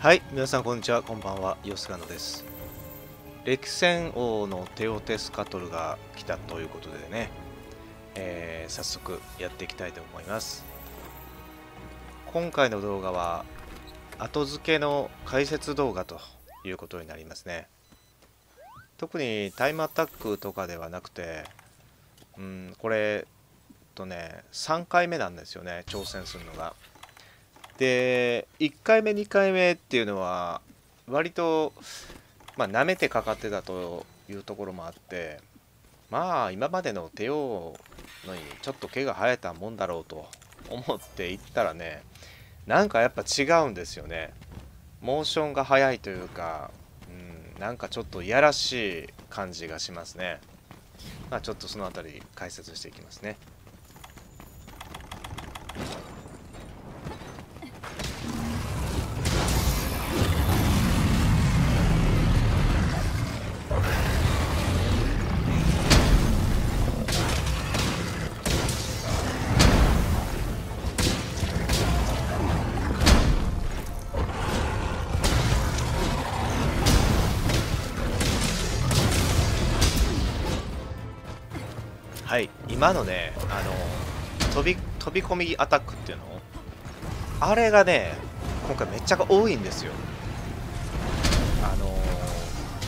はい、皆さんこんにちは、こんばんは、よすがのです。歴戦王のテオテスカトルが来たということでね、早速やっていきたいと思います。今回の動画は、後付けの解説動画ということになりますね。特にタイムアタックとかではなくて、これ、3回目なんですよね、挑戦するのが。で1回目2回目っていうのは割となめてかかってたというところもあって、まあ今までの帝王のにちょっと毛が生えたもんだろうと思っていったらね、なんかやっぱ違うんですよね。モーションが速いというか、なんかちょっといやらしい感じがしますね。ちょっとその辺り解説していきますね。はい、今のね、飛び込みアタックっていうの、あれがね今回めっちゃ多いんですよ。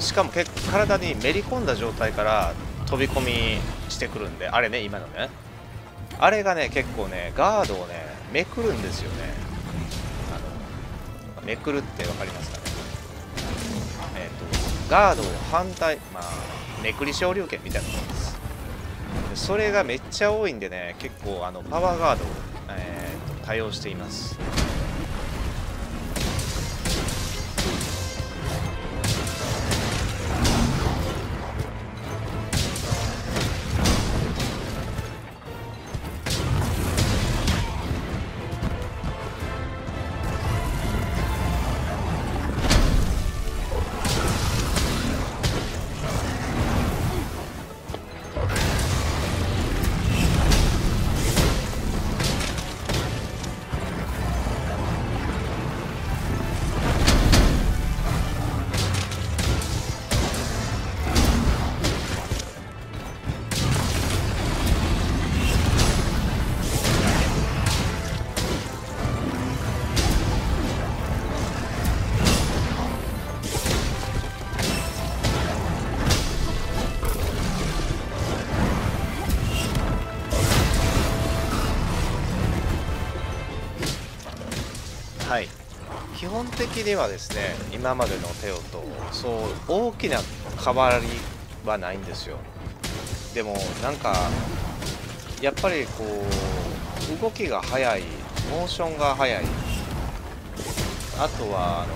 しかも結構体にめり込んだ状態から飛び込みしてくるんで、あれね、今のねあれがね結構ねガードをねめくるんですよね。めくるって分かりますかね。ガードを反対、めくり昇竜拳みたいなものです。それがめっちゃ多いんでね、結構パワーガードを、多用しています。基本的にはですね、今までのテオとそう大きな変わりはないんですよ。でもなんかやっぱりこう動きが速い、モーションが速い、あとはなんて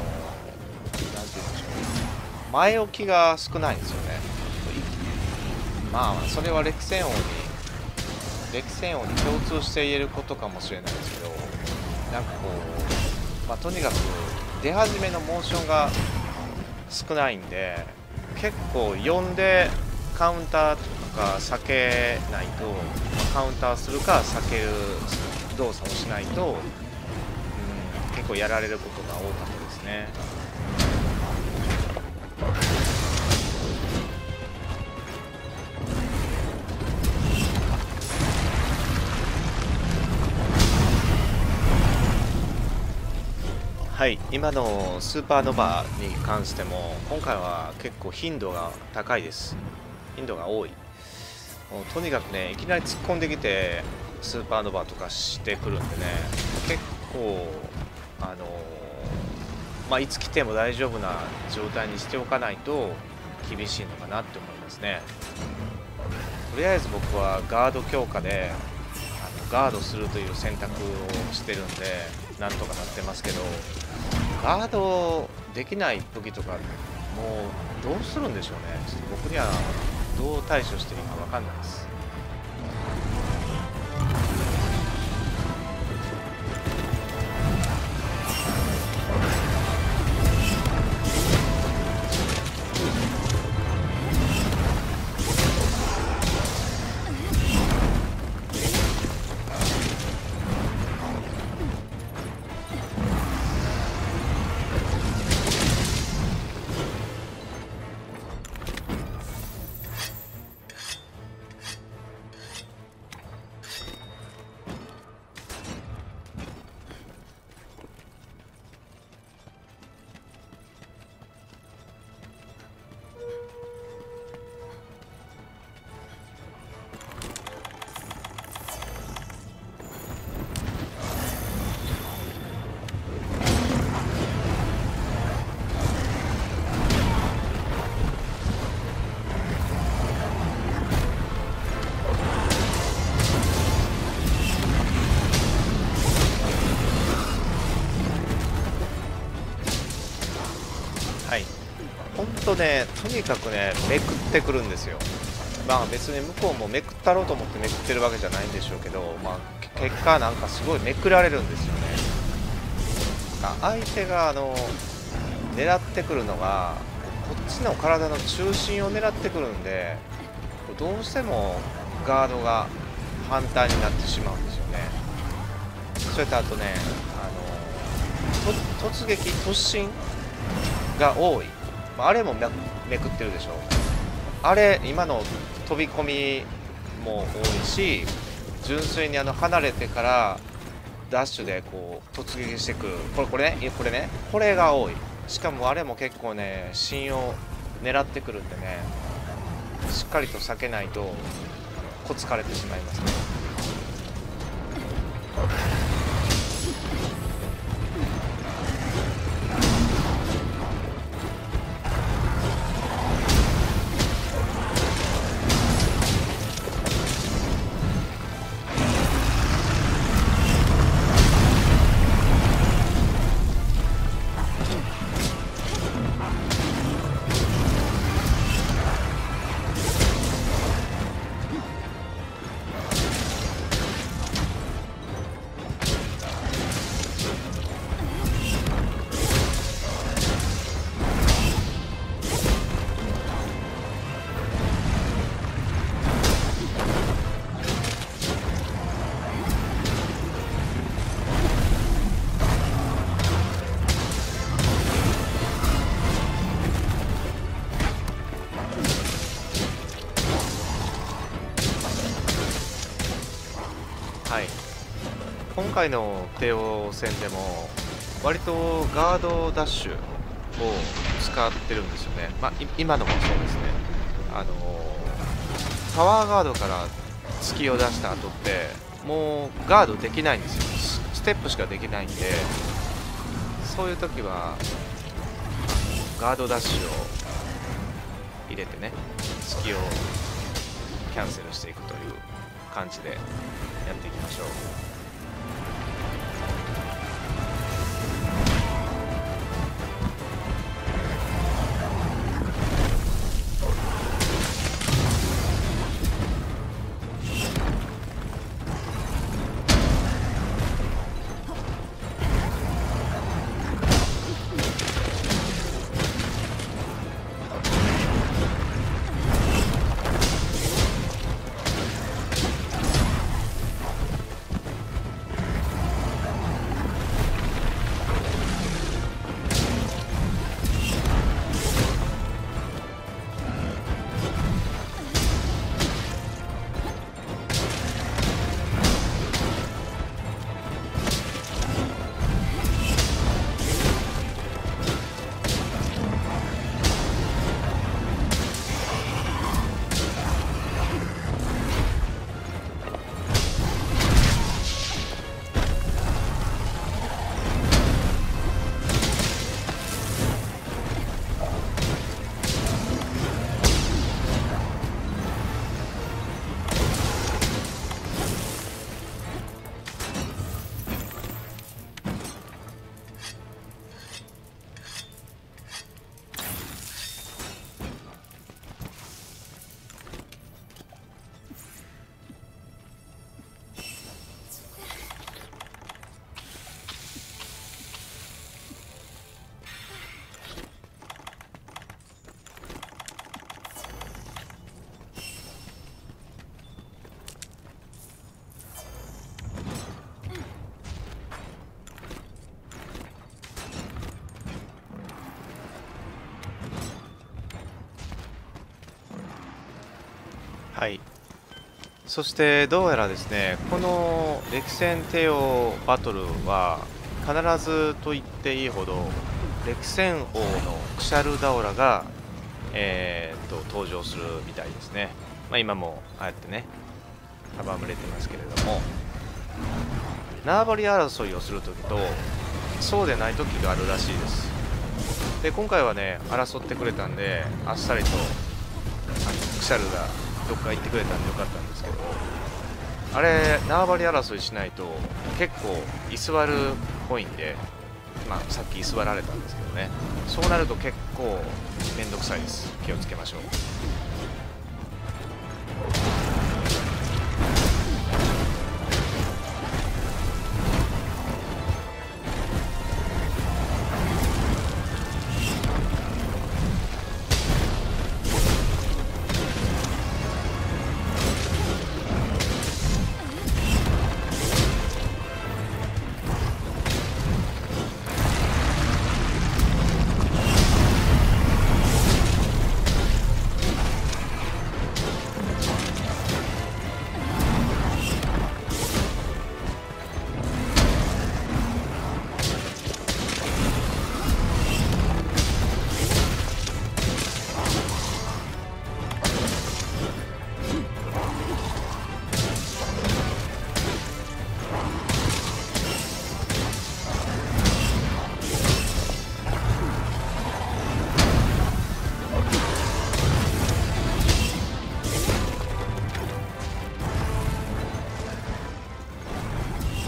言うんでしょう、前置きが少ないんですよね。それは歴戦王に共通して言えることかもしれないですけど、なんかこうとにかく出始めのモーションが少ないんで、結構呼んでカウンターとか避けないと、カウンターするか避ける動作をしないと、結構やられることが多かったですね。はい、今のスーパーノバに関しても今回は結構頻度が多い。もうとにかくね、いきなり突っ込んできてスーパーノバとかしてくるんでね、結構いつ来ても大丈夫な状態にしておかないと厳しいのかなって思いますね。とりあえず僕はガード強化でガードするという選択をしてるんでなんとかなってますけど、ガードできない武器とかもうどうするんでしょうね。ちょっと僕にはどう対処していいか分かんないです。はい、ほんとね、とにかくね、めくってくるんですよ。まあ別に向こうもめくったろうと思ってめくってるわけじゃないんでしょうけど、まあ、結果、なんかすごいめくられるんですよね。相手が狙ってくるのが、こっちの体の中心を狙ってくるんで、どうしてもガードが反対になってしまうんですよね。それとあとね、突撃、突進が多い、あれもめくってるでしょ。あれ、今の飛び込みも多いし、純粋に離れてからダッシュでこう突撃してくる、これが多い。しかもあれも結構ね、芯を狙ってくるんでね、しっかりと避けないとこつかれてしまいますね。今回の帝王戦でも割とガードダッシュを使ってるんですよね。まあ、今のもそうですね。パワーガードから突きを出した後ってもうガードできないんですよ。ステップしかできないんで、そういう時はガードダッシュを入れてね、突きをキャンセルしていくという感じでやっていきましょう。はい、そしてどうやらですね、この歴戦帝王バトルは必ずと言っていいほど歴戦王のクシャルダオラが、登場するみたいですね。まあ、今もああやってね束まれてますけれども、縄張り争いをする時とそうでない時があるらしいです。で、今回はね争ってくれたんで、あっさりとクシャルがどっか行ってくれたんでよかったんですけど、あれ縄張り争いしないと結構居座るっぽいんで、まあさっき居座られたんですけどね、そうなると結構面倒くさいです。気をつけましょう。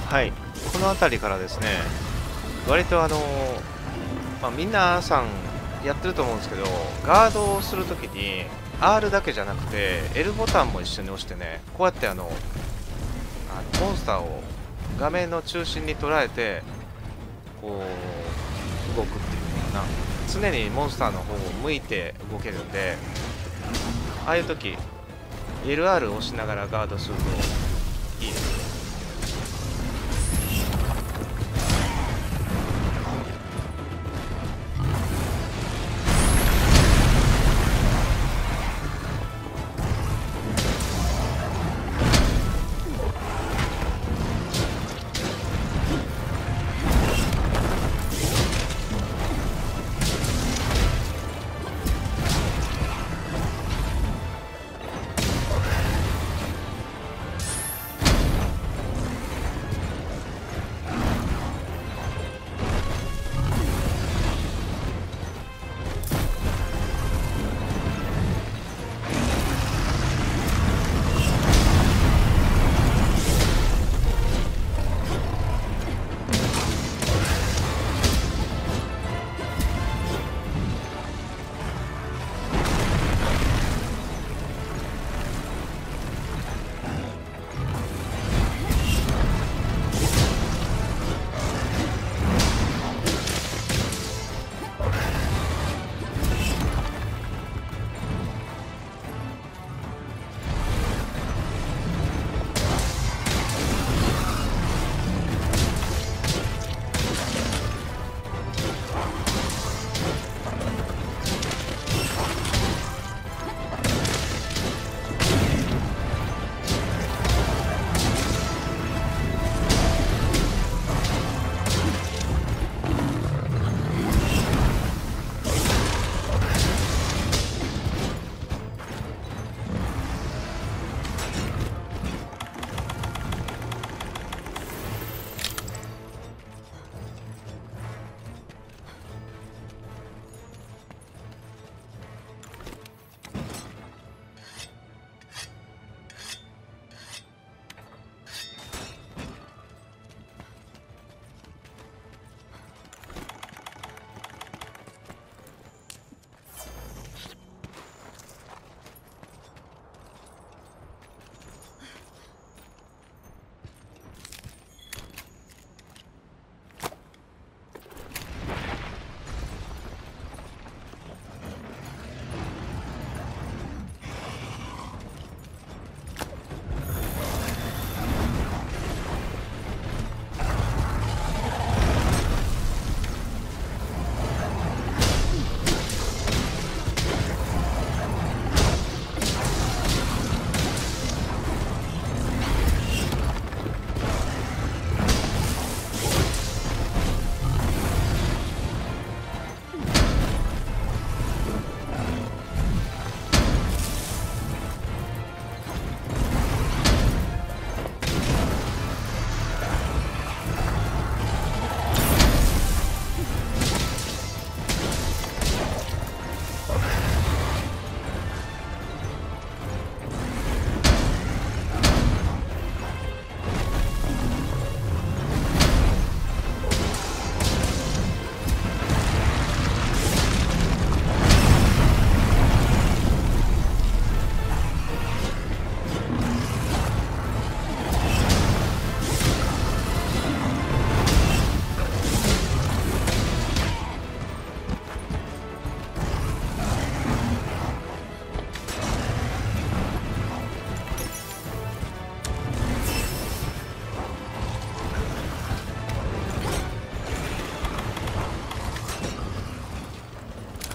はい、この辺りからですね、割とまあ、皆さんやってると思うんですけど、ガードをするときに R だけじゃなくて L ボタンも一緒に押してね、こうやってモンスターを画面の中心に捉えてこう動くっていうのかな、常にモンスターの方を向いて動けるんで、ああいうとき LR を押しながらガードするといいです。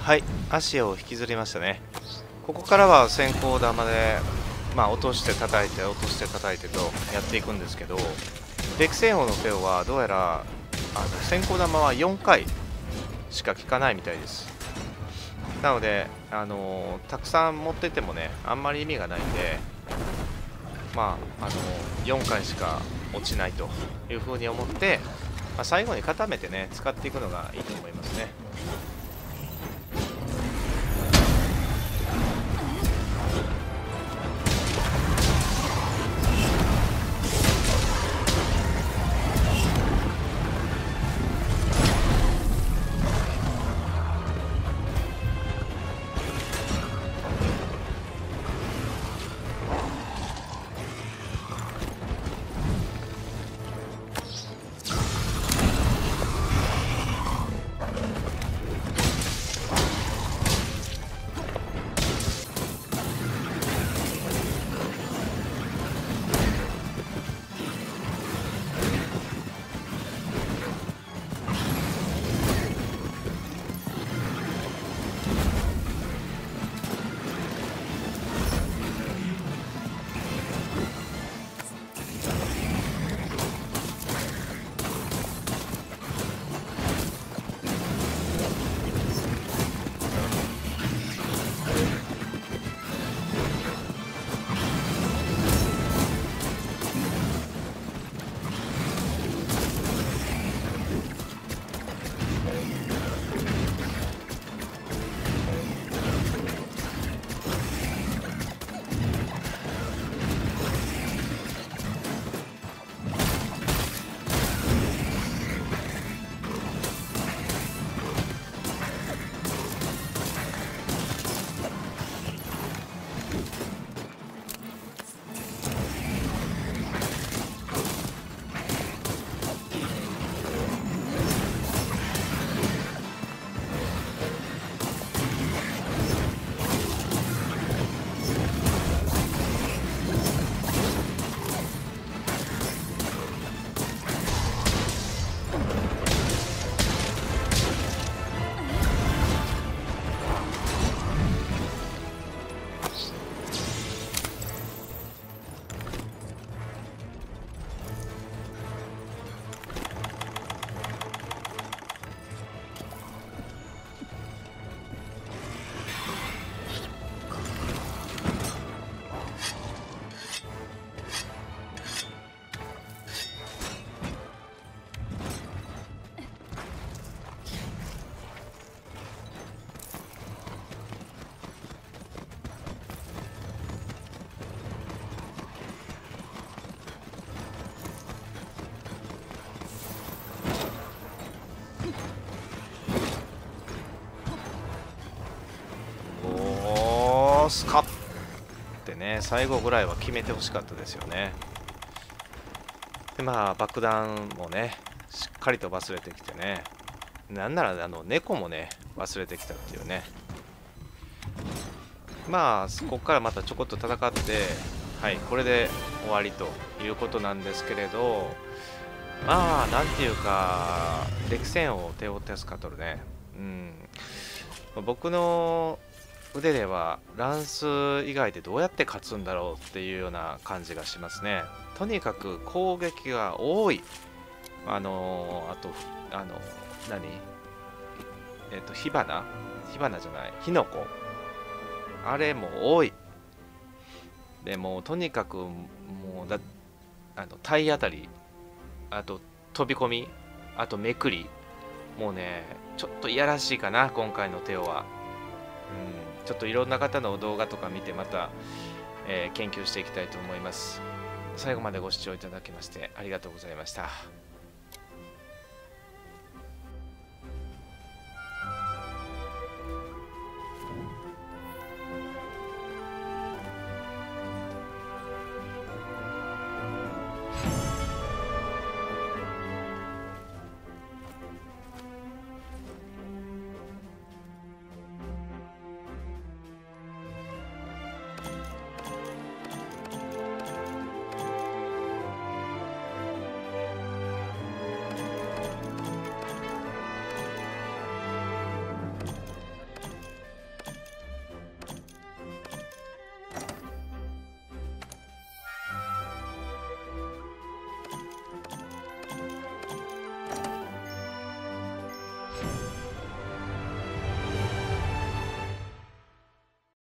はい、アシアを引きずりましたね。ここからは先行玉で、まあ、落として叩いて落として叩いてとやっていくんですけど、歴戦法のペオはどうやら先行玉は4回しか効かないみたいです。なので、たくさん持っててもね、あんまり意味がないんで、まあ、4回しか落ちないというふうに思って、まあ、最後に固めてね使っていくのがいいと思いますね。スカッってね、最後ぐらいは決めてほしかったですよね。で、まあ爆弾もねしっかりと忘れてきてね、なんなら猫もね忘れてきたっていうね。まあここからまたちょこっと戦って、はい、これで終わりということなんですけれど、まあなんていうか歴戦を手を助かとるね、うん、僕の腕ではランス以外でどうやって勝つんだろうっていうような感じがしますね。とにかく攻撃が多い、火の粉あれも多いで、もうとにかく体当たり、あと飛び込み、あとめくり、もうねちょっといやらしいかな今回のテオは。うん、ちょっといろんな方の動画とか見てまた、研究していきたいと思います。最後までご視聴いただきましてありがとうございました。